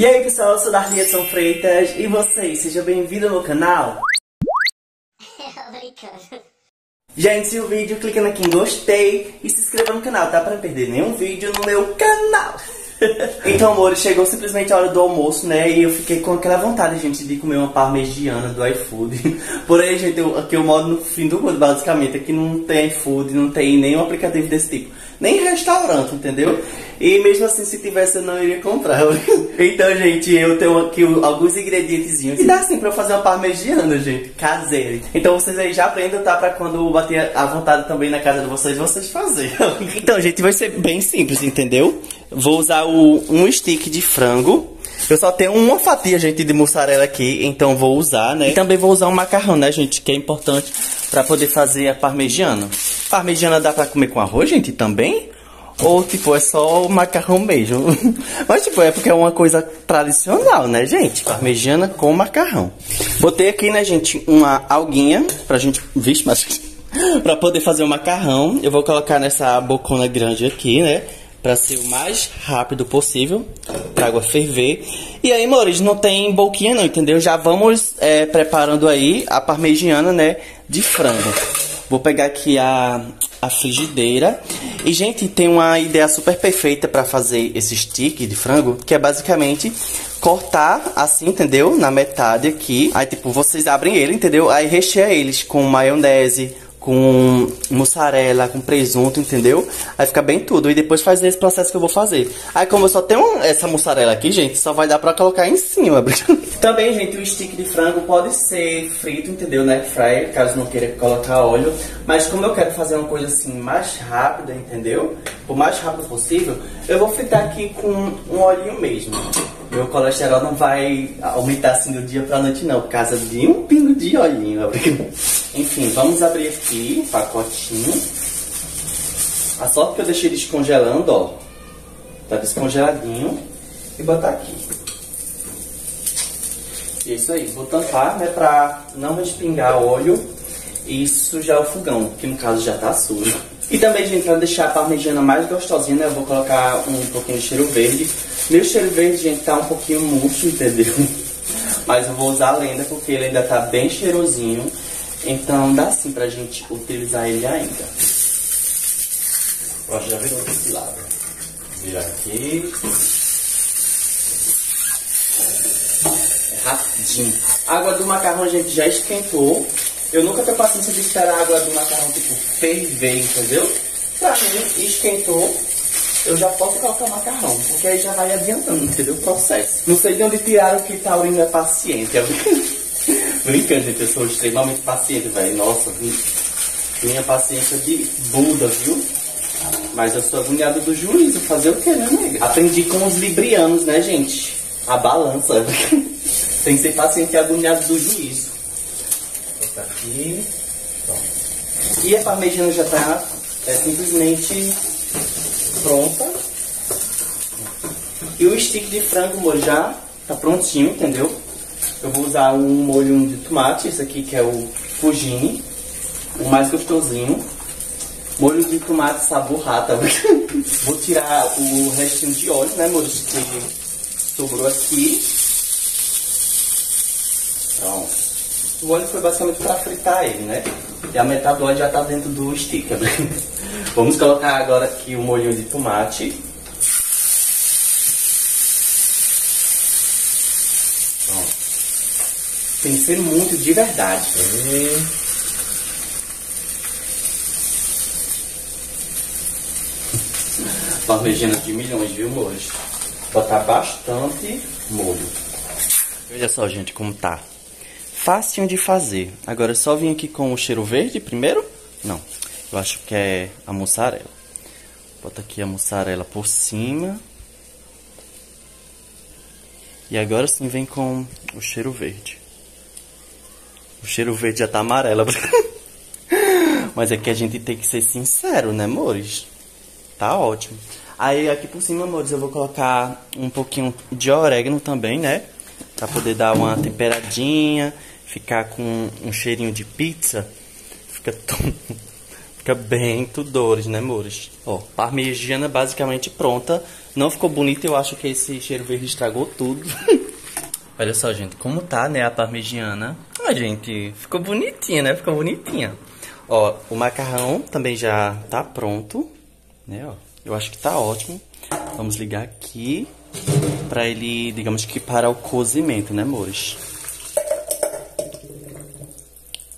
E aí pessoal, eu sou Darlinha de São Freitas e vocês, sejam bem-vindos ao canal. Obrigada. Gente, se o vídeo, clicando aqui em gostei e se inscreva no canal, tá? Pra não perder nenhum vídeo no meu canal. Então, amor, chegou simplesmente a hora do almoço, né? E eu fiquei com aquela vontade, gente, de comer uma parmegiana do iFood. Porém, gente, aqui eu moro no fim do mundo, basicamente. Aqui não tem iFood, não tem nenhum aplicativo desse tipo. Nem restaurante, entendeu? E mesmo assim, se tivesse, eu não iria comprar. Então, gente, eu tenho aqui alguns ingredientezinhos. E dá assim pra eu fazer uma parmegiana, gente, caseira. Então, vocês aí já aprendam, tá? Pra quando bater a vontade também na casa de vocês, vocês fazerem. Então, gente, vai ser bem simples, entendeu? Vou usar um stick de frango. Eu só tenho uma fatia, gente, de mussarela aqui, então vou usar, né? E também vou usar um macarrão, né, gente, que é importante pra poder fazer a parmegiana. Parmegiana dá pra comer com arroz, gente, também? Ou, tipo, é só o macarrão mesmo. Mas, tipo, é porque é uma coisa tradicional, né, gente? Parmegiana com macarrão. Botei aqui, né, gente, uma alguinha pra gente... Vixe, mas... pra poder fazer o macarrão. Eu vou colocar nessa bocona grande aqui, né? Pra ser o mais rápido possível. Pra água ferver. E aí, amores, não tem boquinha não, entendeu? Já vamos preparando aí a parmegiana, né, de frango. Vou pegar aqui a frigideira. E, gente, tem uma ideia super perfeita pra fazer esse stick de frango, que é basicamente cortar assim, entendeu? Na metade aqui. Aí, tipo, vocês abrem ele, entendeu? Aí recheia eles com maionese, com mussarela, com presunto, entendeu? Aí fica bem tudo. E depois faz esse processo que eu vou fazer. Aí como eu só tenho essa mussarela aqui, gente, só vai dar pra colocar em cima. Também, gente, o stick de frango pode ser frito, entendeu? Na airfryer, caso não queira colocar óleo. Mas como eu quero fazer uma coisa assim mais rápida, entendeu? O mais rápido possível, eu vou fritar aqui com um olhinho mesmo. Meu colesterol não vai aumentar assim do dia pra noite não, por causa de um pingo de olhinho. Enfim, vamos abrir aqui o pacotinho. A sorte que eu deixei descongelando, ó. Tá descongeladinho. E botar aqui. E é isso aí, vou tampar, né, pra não respingar óleo e sujar o fogão, que no caso já tá sujo. E também, gente, pra deixar a parmegiana mais gostosinha, né, eu vou colocar um pouquinho de cheiro verde. Meu cheiro verde, gente, tá um pouquinho murcho, entendeu? Mas eu vou usar a lenda porque ele ainda tá bem cheirosinho. Então dá sim pra gente utilizar ele ainda. Ó, já virou desse lado. Vira aqui. É rapidinho. A água do macarrão, gente, já esquentou. Eu nunca tenho paciência de esperar a água do macarrão, tipo, ferver, entendeu? Pra mim, esquentou. Eu já posso colocar o macarrão, porque aí já vai adiantando, entendeu? O processo. Não sei de onde tiraram que taurino é paciente. Brincando, gente, eu sou extremamente paciente, velho. Nossa, minha paciência de Buda, viu? Mas eu sou agoniado do juízo. Fazer o que, né, nega? Aprendi com os librianos, né, gente? A balança. Tem que ser paciente e agoniado do juízo. Tá aqui. Pronto. E a parmegiana já tá simplesmente pronta. E o stick de frango já tá prontinho, entendeu? Eu vou usar um molho de tomate, esse aqui que é o Fujini, o mais gostosinho. Molho de tomate sabor rata. Vou tirar o restinho de óleo, né, amor, que sobrou aqui. Pronto. O óleo foi basicamente para fritar ele, né? E a metade do óleo já tá dentro do stick. Vamos colocar agora aqui o molhinho de tomate. Pronto. Tem que ser muito de verdade. Parmegiana de milhões, viu, amores? Botar bastante molho. Olha só, gente, como tá. Facinho de fazer. Agora eu só vim aqui com o cheiro verde primeiro. Não, eu acho que é a mussarela. Bota aqui a mussarela por cima. E agora sim vem com o cheiro verde. O cheiro verde já tá amarelo. Mas é que a gente tem que ser sincero, né, amores? Tá ótimo. Aí aqui por cima, amores, eu vou colocar um pouquinho de orégano também, né? Pra poder dar uma temperadinha. Ficar com um cheirinho de pizza. Fica tão... fica bem tudores, né, amores? Ó, parmegiana basicamente pronta. Não ficou bonito, eu acho que esse cheiro verde estragou tudo. Olha só, gente, como tá, né, a parmegiana. Ah, gente, ficou bonitinha, né? Ficou bonitinha. Ó, o macarrão também já tá pronto, né, ó. Eu acho que tá ótimo. Vamos ligar aqui pra ele, digamos que para o cozimento, né, amores?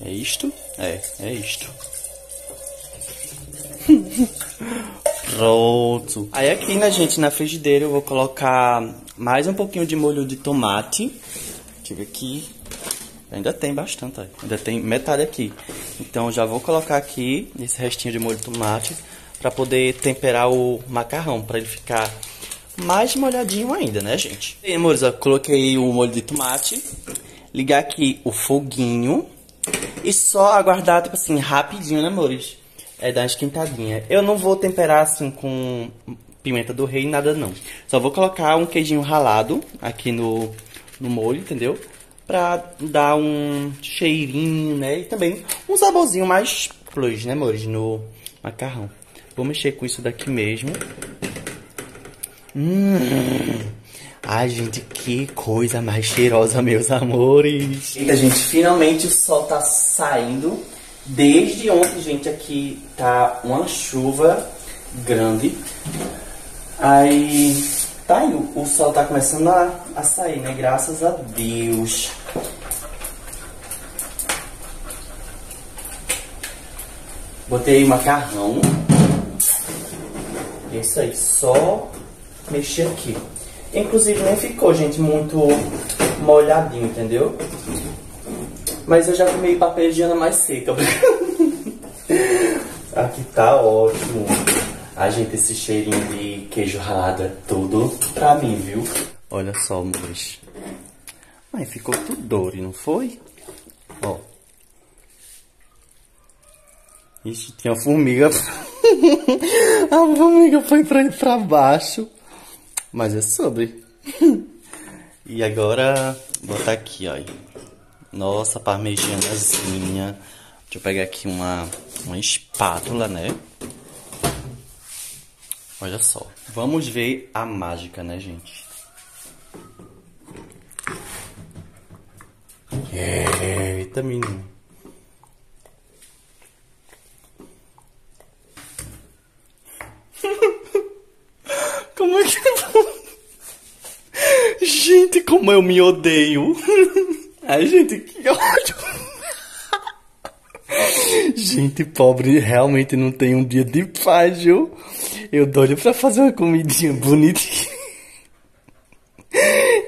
É isto? É isto. Pronto. Aí aqui, né, gente, na frigideira eu vou colocar mais um pouquinho de molho de tomate. Deixa eu ver aqui. Ainda tem bastante, ainda tem metade aqui. Então já vou colocar aqui esse restinho de molho de tomate pra poder temperar o macarrão, pra ele ficar mais molhadinho ainda, né, gente? E aí, amores, ó, coloquei o molho de tomate. Ligar aqui o foguinho. E só aguardar, tipo assim, rapidinho, né, amores? É dar uma esquentadinha. Eu não vou temperar, assim, com pimenta do rei, nada não. Só vou colocar um queijinho ralado aqui no molho, entendeu? Pra dar um cheirinho, né? E também um saborzinho mais plus, né, amores? No macarrão. Vou mexer com isso daqui mesmo. Ai, gente, que coisa mais cheirosa, meus amores. Eita, gente, finalmente o sol tá saindo. Desde ontem, gente, aqui tá uma chuva grande. Aí, tá aí, o sol tá começando a sair, né? Graças a Deus. Botei o macarrão. É isso aí, só mexer aqui. Inclusive, nem ficou, gente, muito molhadinho, entendeu? Mas eu já comi parmegiana mais seca. Aqui tá ótimo. Ai, gente, esse cheirinho de queijo ralado é tudo pra mim, viu? Olha só, amores. Ai, ficou tudo, não foi? Ó. Ixi, tinha uma formiga. A formiga foi pra baixo. Mas é sobre. E agora, vou botar aqui, ó. Nossa, parmegianazinha. Deixa eu pegar aqui uma espátula, né? Olha só. Vamos ver a mágica, né, gente? Eita, menino. Como é que eu... Gente, como eu me odeio. Ai, gente, que ódio. Gente pobre realmente não tem um dia de paz, viu? Eu doido pra fazer uma comidinha bonitinha.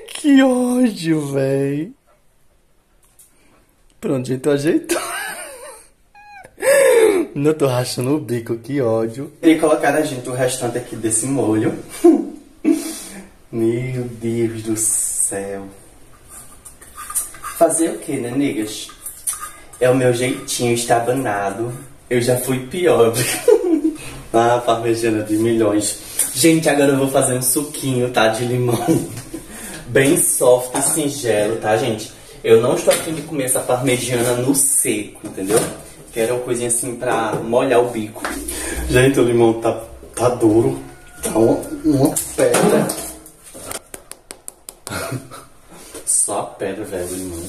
Que ódio, véi. Pronto, gente, eu ajeito. Não, tô rachando o bico, que ódio. Queria colocar, né, gente, o restante aqui desse molho. Meu Deus do céu. Fazer o que, né, negas? É o meu jeitinho estabanado. Eu já fui pior. Ah, parmegiana de milhões. Gente, agora eu vou fazer um suquinho, tá? De limão. Bem soft e singelo, tá, gente? Eu não estou a fim de comer essa parmegiana no seco, entendeu? Quero uma coisinha assim pra molhar o bico. Gente, o limão tá duro. Tá uma pedra. Só pedra, velho, limão.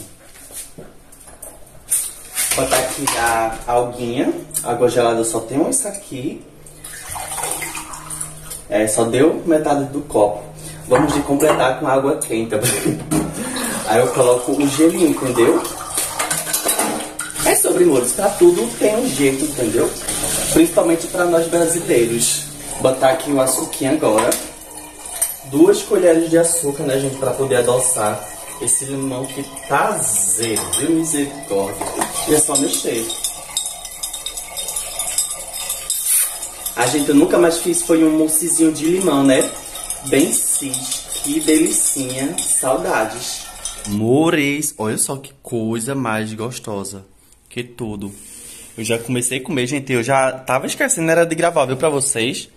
Vou botar aqui a alguinha. Água gelada só tem isso aqui. É, só deu metade do copo. Vamos de completar com água quente. Aí eu coloco o gelinho, entendeu? É sobre, amores, pra tudo tem um jeito, entendeu? Principalmente pra nós brasileiros. Vou botar aqui o açuquinho agora. 2 colheres de açúcar, né, gente? Pra poder adoçar. Esse limão que tá azedo, viu, misericórdia. E é só mexer. A gente, eu nunca mais fiz, foi um moussezinho de limão, né? Bem cis, que delicinha, saudades. Amores, olha só que coisa mais gostosa. Que tudo. Eu já comecei a comer, gente, eu já tava esquecendo, era de gravar, viu, pra vocês.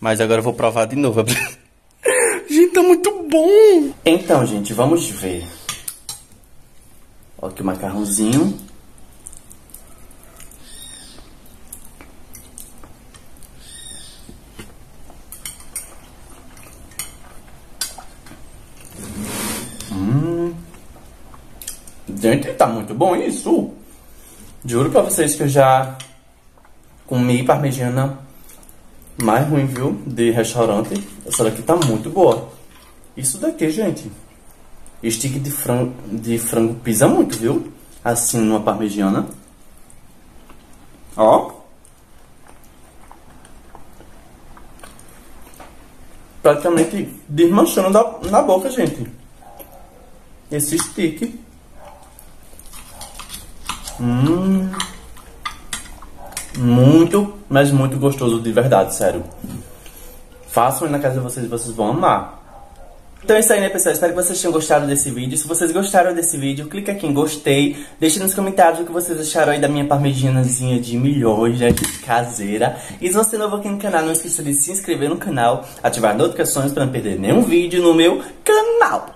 Mas agora eu vou provar de novo. Gente, tá muito bom! Então, gente, vamos ver. Ó, aqui o macarrãozinho. Gente, tá muito bom isso. Juro pra vocês que eu já comi parmegiana mais ruim, viu? De restaurante. Essa daqui tá muito boa. Isso daqui, gente, stick de frango pisa muito, viu? Assim, numa parmegiana. Ó. Praticamente desmanchando na boca, gente. Esse stick. Muito, mas muito gostoso, de verdade, sério. Façam aí na casa de vocês e vocês vão amar. Então é isso aí, né, pessoal? Espero que vocês tenham gostado desse vídeo. Se vocês gostaram desse vídeo, clica aqui em gostei. Deixa nos comentários o que vocês acharam aí da minha parmegianazinha de milhões, né, caseira. E se você é novo aqui no canal, não esqueça de se inscrever no canal, ativar as notificações para não perder nenhum vídeo no meu canal.